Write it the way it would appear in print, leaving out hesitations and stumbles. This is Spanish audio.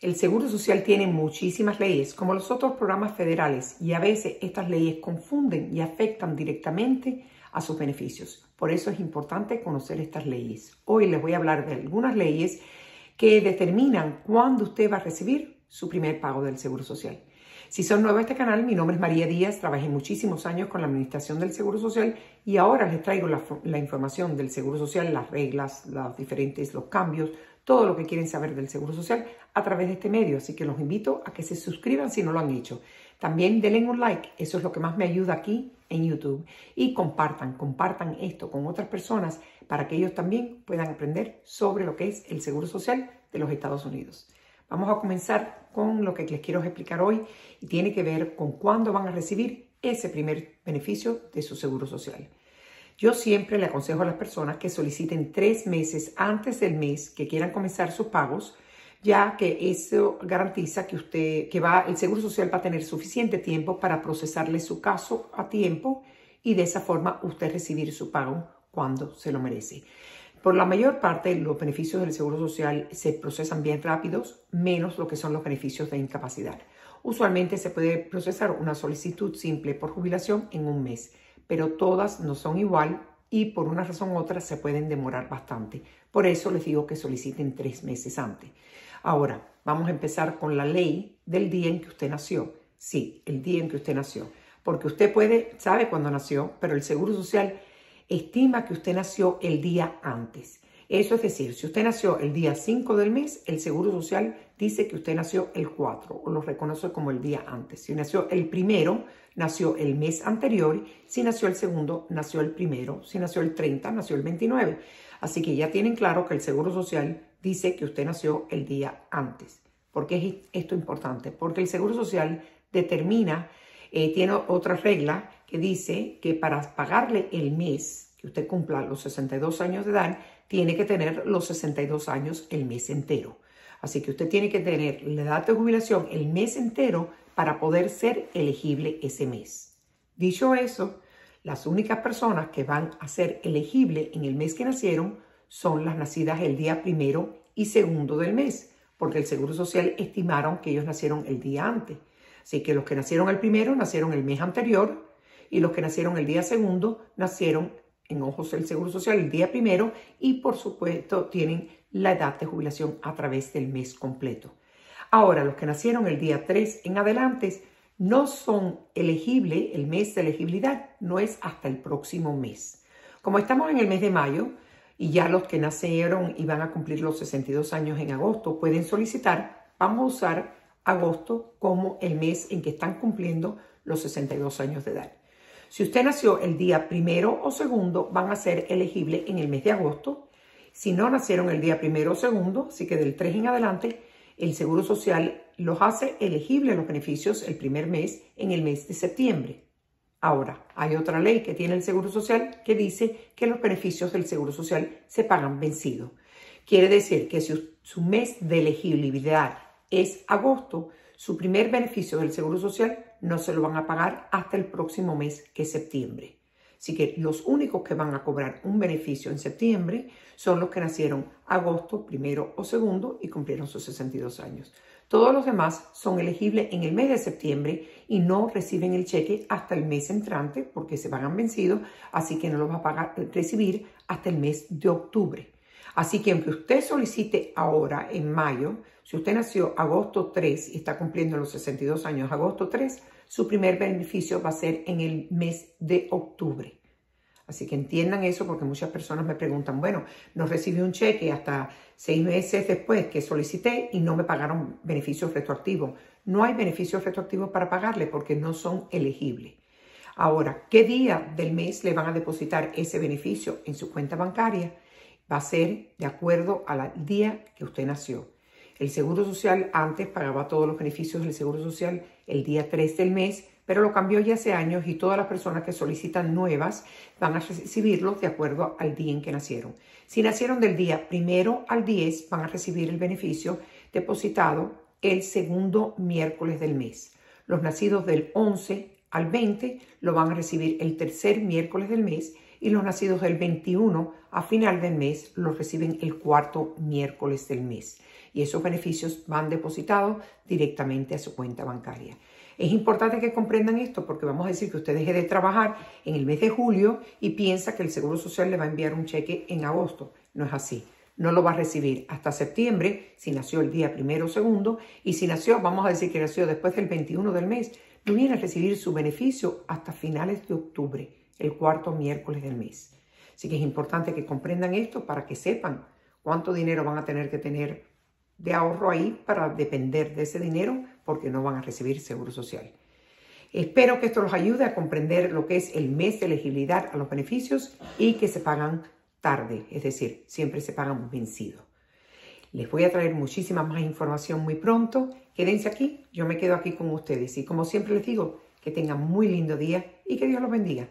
El Seguro Social tiene muchísimas leyes, como los otros programas federales, y a veces estas leyes confunden y afectan directamente a sus beneficios. Por eso es importante conocer estas leyes. Hoy les voy a hablar de algunas leyes que determinan cuándo usted va a recibir su primer pago del Seguro Social. Si son nuevos a este canal, mi nombre es María Díaz, trabajé muchísimos años con la Administración del Seguro Social y ahora les traigo la información del Seguro Social, las reglas, los cambios, todo lo que quieren saber del Seguro Social a través de este medio. Así que los invito a que se suscriban si no lo han hecho. También denle un like, eso es lo que más me ayuda aquí en YouTube. Y compartan esto con otras personas para que ellos también puedan aprender sobre lo que es el Seguro Social de los Estados Unidos. Vamos a comenzar con lo que les quiero explicar hoy y tiene que ver con cuándo van a recibir ese primer beneficio de su Seguro Social. Yo siempre le aconsejo a las personas que soliciten 3 meses antes del mes que quieran comenzar sus pagos, ya que eso garantiza que el Seguro Social va a tener suficiente tiempo para procesarle su caso a tiempo y de esa forma usted recibir su pago cuando se lo merece. Por la mayor parte, los beneficios del Seguro Social se procesan bien rápidos, menos lo que son los beneficios de incapacidad. Usualmente se puede procesar una solicitud simple por jubilación en un mes, pero todas no son igual y por una razón u otra se pueden demorar bastante. Por eso les digo que soliciten 3 meses antes. Ahora, vamos a empezar con la ley del día en que usted nació. Sí, el día en que usted nació. Porque usted sabe cuándo nació, pero el Seguro Social estima que usted nació el día antes. Eso es decir, si usted nació el día 5 del mes, el Seguro Social dice que usted nació el 4 o lo reconoce como el día antes. Si nació el primero, nació el mes anterior. Si nació el segundo, nació el primero. Si nació el 30, nació el 29. Así que ya tienen claro que el Seguro Social dice que usted nació el día antes. ¿Por qué es esto importante? Porque el Seguro Social determina, tiene otra regla que dice que para pagarle el mes que usted cumpla los 62 años de edad, tiene que tener los 62 años el mes entero. Así que usted tiene que tener la edad de jubilación el mes entero para poder ser elegible ese mes. Dicho eso, las únicas personas que van a ser elegibles en el mes que nacieron son las nacidas el día 1 y 2 del mes, porque el Seguro Social estimaron que ellos nacieron el día antes. Así que los que nacieron el 1 nacieron el mes anterior y los que nacieron el día 2 nacieron en ojos del Seguro Social el día 1 y por supuesto tienen la edad de jubilación a través del mes completo. Ahora, los que nacieron el día 3 en adelante no son elegibles, el mes de elegibilidad no es hasta el próximo mes. Como estamos en el mes de mayo y ya los que nacieron y van a cumplir los 62 años en agosto pueden solicitar, vamos a usar agosto como el mes en que están cumpliendo los 62 años de edad. Si usted nació el día 1 o 2, van a ser elegibles en el mes de agosto. Si no nacieron el día 1 o 2, así que del 3 en adelante, el Seguro Social los hace elegibles los beneficios el primer mes en el mes de septiembre. Ahora, hay otra ley que tiene el Seguro Social que dice que los beneficios del Seguro Social se pagan vencidos. Quiere decir que si su mes de elegibilidad es agosto, su primer beneficio del Seguro Social no se lo van a pagar hasta el próximo mes, que es septiembre. Así que los únicos que van a cobrar un beneficio en septiembre son los que nacieron agosto, 1 o 2, y cumplieron sus 62 años. Todos los demás son elegibles en el mes de septiembre y no reciben el cheque hasta el mes entrante porque se van vencidos, así que no los va a recibir hasta el mes de octubre. Así que aunque usted solicite ahora, en mayo, si usted nació agosto 3 y está cumpliendo los 62 años agosto 3, su primer beneficio va a ser en el mes de octubre. Así que entiendan eso porque muchas personas me preguntan, bueno, no recibí un cheque hasta 6 meses después que solicité y no me pagaron beneficios retroactivos. No hay beneficios retroactivos para pagarle porque no son elegibles. Ahora, ¿qué día del mes le van a depositar ese beneficio en su cuenta bancaria? Va a ser de acuerdo al día que usted nació. El Seguro Social antes pagaba todos los beneficios del Seguro Social el día 3 del mes, pero lo cambió ya hace años y todas las personas que solicitan nuevas van a recibirlos de acuerdo al día en que nacieron. Si nacieron del día 1 al 10, van a recibir el beneficio depositado el segundo miércoles del mes. Los nacidos del 11 al 20 lo van a recibir el tercer miércoles del mes y los nacidos del 21 a final del mes los reciben el cuarto miércoles del mes. Y esos beneficios van depositados directamente a su cuenta bancaria. Es importante que comprendan esto porque vamos a decir que usted deje de trabajar en el mes de julio y piensa que el Seguro Social le va a enviar un cheque en agosto. No es así. No lo va a recibir hasta septiembre si nació el día primero o segundo, y si nació, vamos a decir que nació después del 21 del mes, no viene a recibir su beneficio hasta finales de octubre, el cuarto miércoles del mes. Así que es importante que comprendan esto para que sepan cuánto dinero van a tener que tener de ahorro ahí para depender de ese dinero, porque no van a recibir Seguro Social. Espero que esto los ayude a comprender lo que es el mes de elegibilidad a los beneficios y que se pagan tarde, es decir, siempre se pagan vencidos. Les voy a traer muchísima más información muy pronto. Quédense aquí, yo me quedo aquí con ustedes. Y como siempre les digo, que tengan muy lindo día y que Dios los bendiga.